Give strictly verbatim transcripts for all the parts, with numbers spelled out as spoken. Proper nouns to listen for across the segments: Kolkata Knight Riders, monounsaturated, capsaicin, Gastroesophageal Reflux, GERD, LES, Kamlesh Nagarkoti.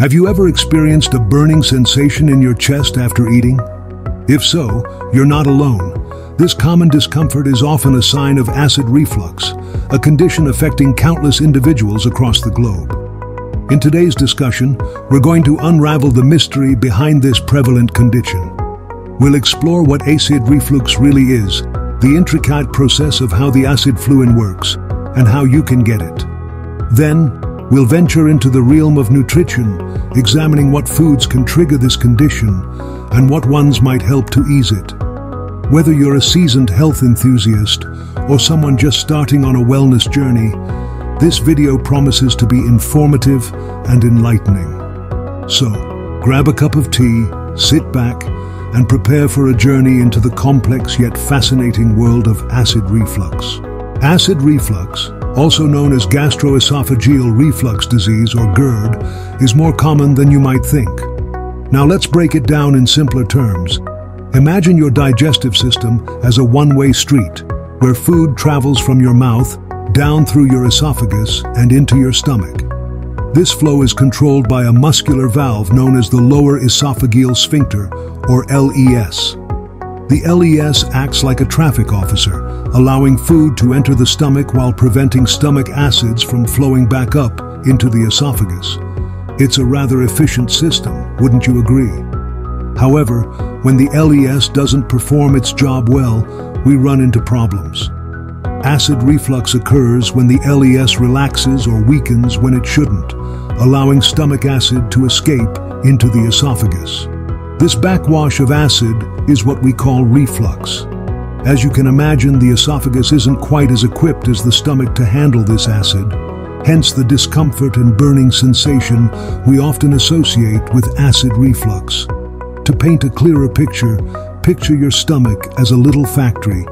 Have you ever experienced a burning sensation in your chest after eating? If so, you're not alone. This common discomfort is often a sign of acid reflux, a condition affecting countless individuals across the globe. In today's discussion, we're going to unravel the mystery behind this prevalent condition. We'll explore what acid reflux really is, the intricate process of how the acid fluid works, and how you can get it. Then, we'll venture into the realm of nutrition, examining what foods can trigger this condition and what ones might help to ease it. Whether you're a seasoned health enthusiast or someone just starting on a wellness journey, this video promises to be informative and enlightening. So, grab a cup of tea, sit back, and prepare for a journey into the complex yet fascinating world of acid reflux. Acid reflux, also known as gastroesophageal reflux disease or GERD, is more common than you might think. Now let's break it down in simpler terms. Imagine your digestive system as a one-way street, where food travels from your mouth, down through your esophagus, and into your stomach. This flow is controlled by a muscular valve known as the lower esophageal sphincter, or L E S. The L E S acts like a traffic officer, allowing food to enter the stomach while preventing stomach acids from flowing back up into the esophagus. It's a rather efficient system, wouldn't you agree? However, when the L E S doesn't perform its job well, we run into problems. Acid reflux occurs when the L E S relaxes or weakens when it shouldn't, allowing stomach acid to escape into the esophagus. This backwash of acid is what we call reflux. As you can imagine, the esophagus isn't quite as equipped as the stomach to handle this acid, hence the discomfort and burning sensation we often associate with acid reflux. To paint a clearer picture, picture your stomach as a little factory,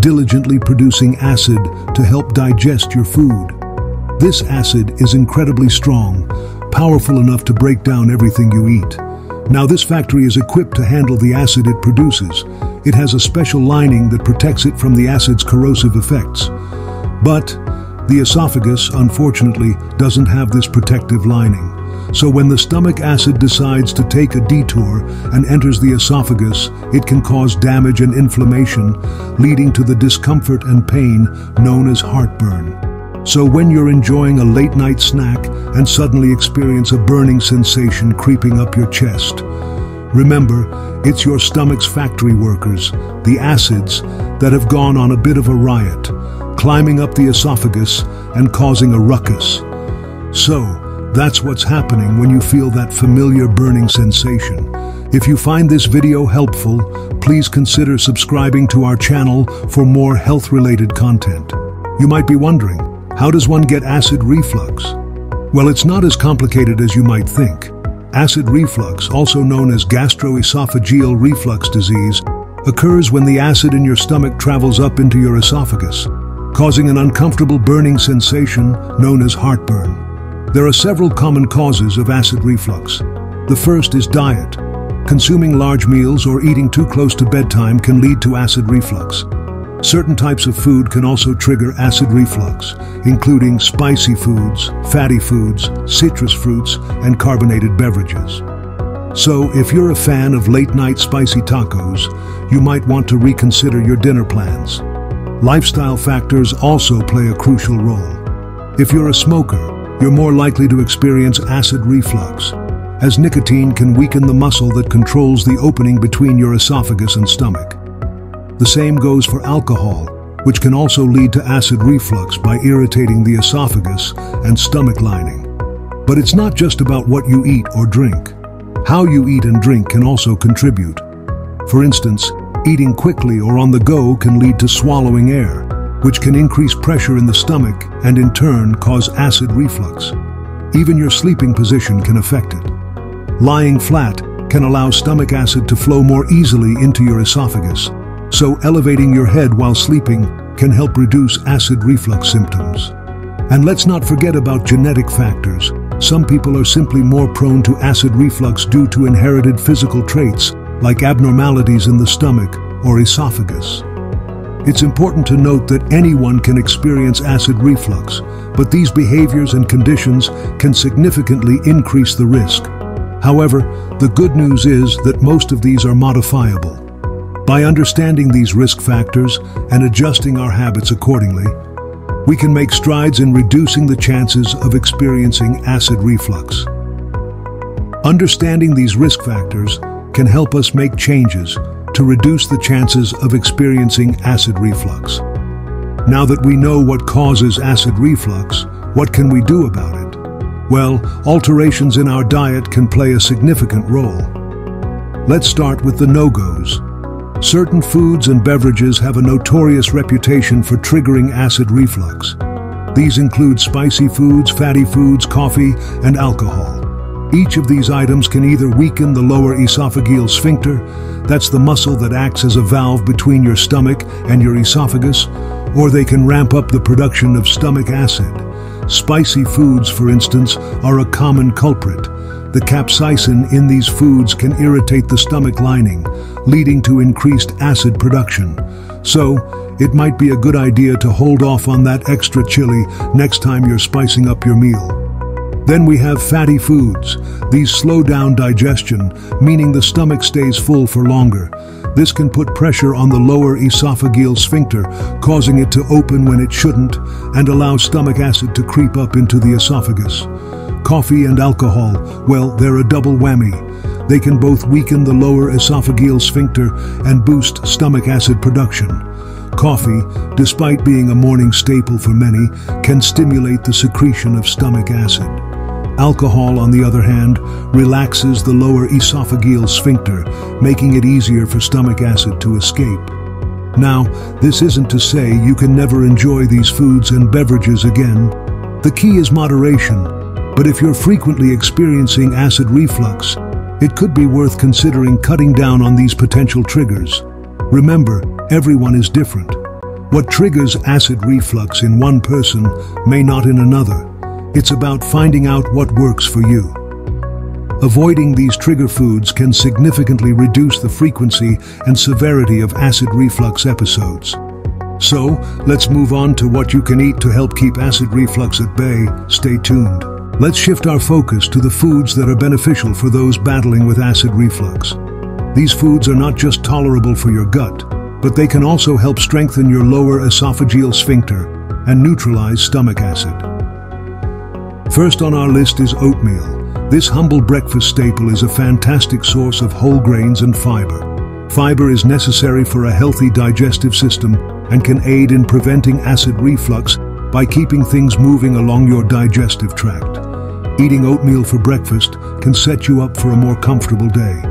diligently producing acid to help digest your food. This acid is incredibly strong, powerful enough to break down everything you eat. Now this factory is equipped to handle the acid it produces. It has a special lining that protects it from the acid's corrosive effects. But the esophagus, unfortunately, doesn't have this protective lining. So when the stomach acid decides to take a detour and enters the esophagus, it can cause damage and inflammation, leading to the discomfort and pain known as heartburn. So when you're enjoying a late-night snack and suddenly experience a burning sensation creeping up your chest, remember, it's your stomach's factory workers, the acids, that have gone on a bit of a riot, climbing up the esophagus and causing a ruckus. So, that's what's happening when you feel that familiar burning sensation. If you find this video helpful, please consider subscribing to our channel for more health-related content. You might be wondering, how does one get acid reflux? Well, it's not as complicated as you might think. Acid reflux, also known as gastroesophageal reflux disease, occurs when the acid in your stomach travels up into your esophagus, causing an uncomfortable burning sensation known as heartburn. There are several common causes of acid reflux. The first is diet. Consuming large meals or eating too close to bedtime can lead to acid reflux. Certain types of food can also trigger acid reflux, including spicy foods, fatty foods, citrus fruits, and carbonated beverages. So, if you're a fan of late-night spicy tacos, you might want to reconsider your dinner plans. Lifestyle factors also play a crucial role. If you're a smoker, you're more likely to experience acid reflux, as nicotine can weaken the muscle that controls the opening between your esophagus and stomach. The same goes for alcohol, which can also lead to acid reflux by irritating the esophagus and stomach lining. But it's not just about what you eat or drink. How you eat and drink can also contribute. For instance, eating quickly or on the go can lead to swallowing air, which can increase pressure in the stomach and in turn cause acid reflux. Even your sleeping position can affect it. Lying flat can allow stomach acid to flow more easily into your esophagus, so elevating your head while sleeping can help reduce acid reflux symptoms. And let's not forget about genetic factors. Some people are simply more prone to acid reflux due to inherited physical traits like abnormalities in the stomach or esophagus. It's important to note that anyone can experience acid reflux, but these behaviors and conditions can significantly increase the risk. However, the good news is that most of these are modifiable. By understanding these risk factors and adjusting our habits accordingly, we can make strides in reducing the chances of experiencing acid reflux. Understanding these risk factors can help us make changes to reduce the chances of experiencing acid reflux. Now that we know what causes acid reflux, what can we do about it? Well, alterations in our diet can play a significant role. Let's start with the no-go's. Certain foods and beverages have a notorious reputation for triggering acid reflux. These include spicy foods, fatty foods, coffee, and alcohol. Each of these items can either weaken the lower esophageal sphincter, that's the muscle that acts as a valve between your stomach and your esophagus, or they can ramp up the production of stomach acid. Spicy foods, for instance, are a common culprit. The capsaicin in these foods can irritate the stomach lining, leading to increased acid production. So, it might be a good idea to hold off on that extra chili next time you're spicing up your meal. Then we have fatty foods. These slow down digestion, meaning the stomach stays full for longer. This can put pressure on the lower esophageal sphincter, causing it to open when it shouldn't and allow stomach acid to creep up into the esophagus. Coffee and alcohol, well, they're a double whammy. They can both weaken the lower esophageal sphincter and boost stomach acid production. Coffee, despite being a morning staple for many, can stimulate the secretion of stomach acid. Alcohol, on the other hand, relaxes the lower esophageal sphincter, making it easier for stomach acid to escape. Now, this isn't to say you can never enjoy these foods and beverages again. The key is moderation, but if you're frequently experiencing acid reflux, it could be worth considering cutting down on these potential triggers. Remember, everyone is different. What triggers acid reflux in one person may not in another. It's about finding out what works for you. Avoiding these trigger foods can significantly reduce the frequency and severity of acid reflux episodes. So, let's move on to what you can eat to help keep acid reflux at bay. Stay tuned. Let's shift our focus to the foods that are beneficial for those battling with acid reflux. These foods are not just tolerable for your gut, but they can also help strengthen your lower esophageal sphincter and neutralize stomach acid. First on our list is oatmeal. This humble breakfast staple is a fantastic source of whole grains and fiber. Fiber is necessary for a healthy digestive system and can aid in preventing acid reflux by keeping things moving along your digestive tract. Eating oatmeal for breakfast can set you up for a more comfortable day.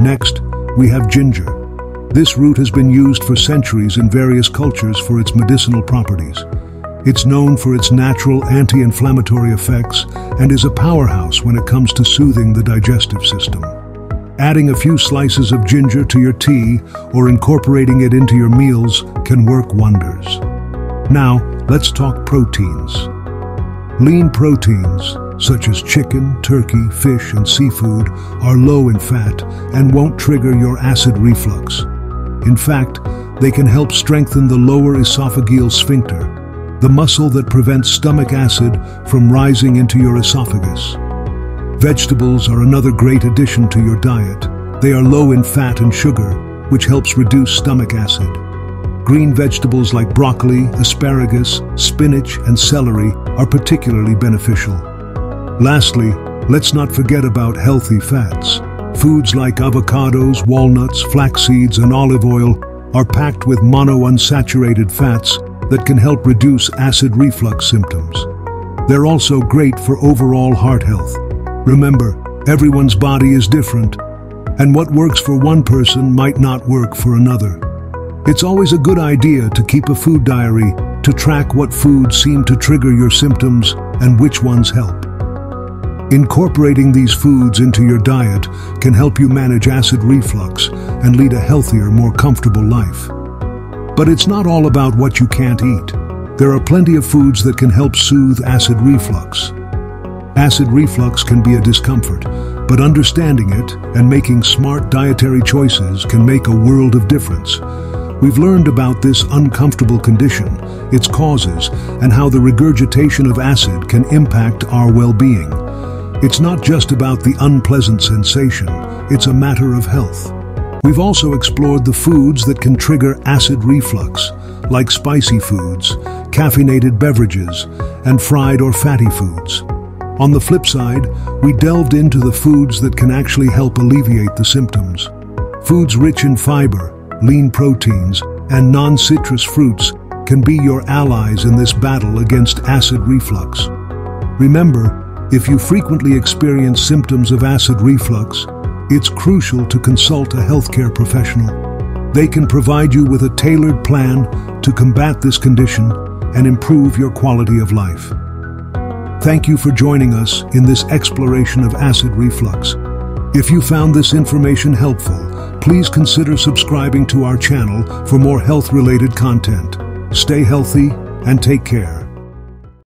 Next, we have ginger. This root has been used for centuries in various cultures for its medicinal properties. It's known for its natural anti-inflammatory effects and is a powerhouse when it comes to soothing the digestive system. Adding a few slices of ginger to your tea or incorporating it into your meals can work wonders. Now, let's talk proteins. Lean proteins, such as chicken, turkey, fish, and seafood, are low in fat and won't trigger your acid reflux. In fact, they can help strengthen the lower esophageal sphincter, the muscle that prevents stomach acid from rising into your esophagus. Vegetables are another great addition to your diet. They are low in fat and sugar, which helps reduce stomach acid. Green vegetables like broccoli, asparagus, spinach, and celery are particularly beneficial. Lastly, let's not forget about healthy fats. Foods like avocados, walnuts, flax seeds, and olive oil are packed with monounsaturated fats that can help reduce acid reflux symptoms. They're also great for overall heart health. Remember, everyone's body is different, and what works for one person might not work for another. It's always a good idea to keep a food diary to track what foods seem to trigger your symptoms and which ones help. Incorporating these foods into your diet can help you manage acid reflux and lead a healthier, more comfortable life. But it's not all about what you can't eat. There are plenty of foods that can help soothe acid reflux. Acid reflux can be a discomfort, but understanding it and making smart dietary choices can make a world of difference. We've learned about this uncomfortable condition, its causes, and how the regurgitation of acid can impact our well-being. It's not just about the unpleasant sensation, it's a matter of health. We've also explored the foods that can trigger acid reflux, like spicy foods, caffeinated beverages, and fried or fatty foods. On the flip side, we delved into the foods that can actually help alleviate the symptoms. Foods rich in fiber, lean proteins, and non-citrus fruits can be your allies in this battle against acid reflux. Remember, if you frequently experience symptoms of acid reflux, it's crucial to consult a healthcare professional. They can provide you with a tailored plan to combat this condition and improve your quality of life. Thank you for joining us in this exploration of acid reflux. If you found this information helpful, please consider subscribing to our channel for more health-related content. Stay healthy and take care.